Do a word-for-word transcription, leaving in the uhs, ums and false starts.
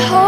the